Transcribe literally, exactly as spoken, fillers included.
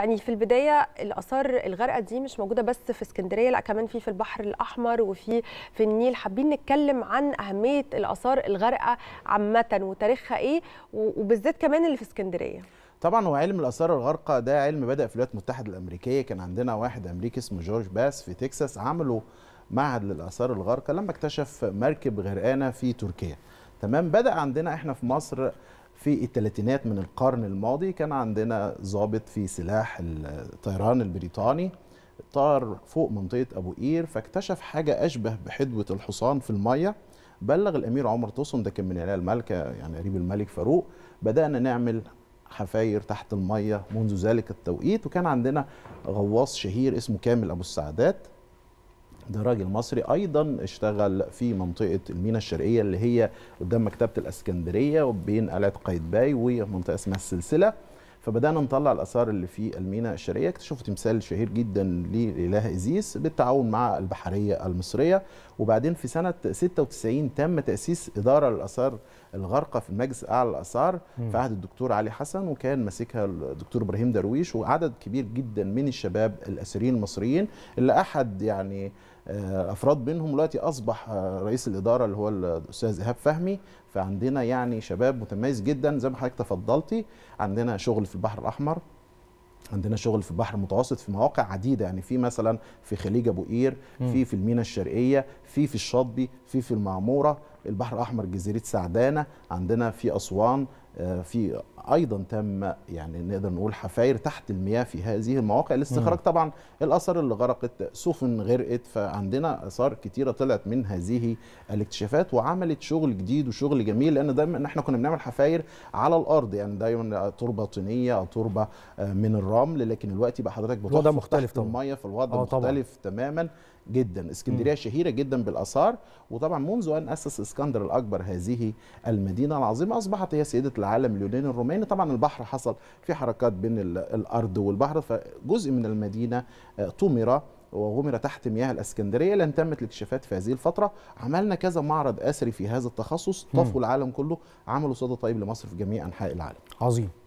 يعني في البدايه الاثار الغارقه دي مش موجوده بس في اسكندريه، لا كمان في في البحر الاحمر وفي في النيل. حابين نتكلم عن اهميه الاثار الغارقه عامه وتاريخها ايه، وبالذات كمان اللي في اسكندريه. طبعا هو علم الاثار الغارقه ده علم بدا في الولايات المتحده الامريكيه. كان عندنا واحد امريكي اسمه جورج باس في تكساس، عملوا معهد للاثار الغارقه لما اكتشف مركب غرقانه في تركيا. تمام، بدا عندنا احنا في مصر في الثلاثينات من القرن الماضي كان عندنا ضابط في سلاح الطيران البريطاني طار فوق منطقه ابو قير، فاكتشف حاجه اشبه بحدوه الحصان في الميه. بلغ الامير عمر توسون، ده كان من عيله الملكه يعني قريب الملك فاروق. بدانا نعمل حفاير تحت الميه منذ ذلك التوقيت، وكان عندنا غواص شهير اسمه كامل أبو السعدات، ده راجل مصري ايضا اشتغل في منطقه المينا الشرقيه اللي هي قدام مكتبه الاسكندريه وبين قلعه قايتباي ومنطقه اسمها السلسله. فبدانا نطلع الاثار اللي في المينا الشرقيه. اكتشفوا تمثال شهير جدا للاله إيزيس بالتعاون مع البحريه المصريه. وبعدين في سنه ستة وتسعين تم تاسيس اداره للاثار الغارقه في المجلس الاعلى للاثار في عهد الدكتور علي حسن، وكان ماسكها الدكتور إبراهيم درويش وعدد كبير جدا من الشباب الاسريين المصريين، اللي احد يعني افراد منهم دلوقتي اصبح رئيس الاداره اللي هو الاستاذ إيهاب فهمي. فعندنا يعني شباب متميز جدا زي ما حضرتك تفضلتي. عندنا شغل في البحر الاحمر، عندنا شغل في البحر المتوسط في مواقع عديده، يعني في مثلا في خليج أبو قير، في في المينا الشرقيه، في في الشاطبي، في في المعموره، البحر الاحمر جزيره سعدانه، عندنا في اسوان، في ايضا تم يعني نقدر نقول حفاير تحت المياه في هذه المواقع لاستخراج طبعا الاثار اللي غرقت، سفن غرقت. فعندنا اثار كتيره طلعت من هذه الاكتشافات وعملت شغل جديد وشغل جميل، لان دايما احنا كنا بنعمل حفاير على الارض، يعني دايما تربه طينيه او تربه من الرمل، لكن دلوقتي بقى حضرتك بتحفر مختلف الميه في الوضع مختلف تماما جدا. اسكندريه شهيره جدا بالاثار، وطبعا منذ ان اسس اسكندر الاكبر هذه المدينه العظيمه اصبحت هي سيده العالم اليوناني الروماني. طبعا البحر حصل في حركات بين الارض والبحر، فجزء من المدينه طمر وغمر تحت مياه الاسكندريه لان تمت الاكتشافات في هذه الفتره. عملنا كذا معرض اثري في هذا التخصص، طفوا العالم كله، عملوا صدى طيب لمصر في جميع انحاء العالم. عظيم.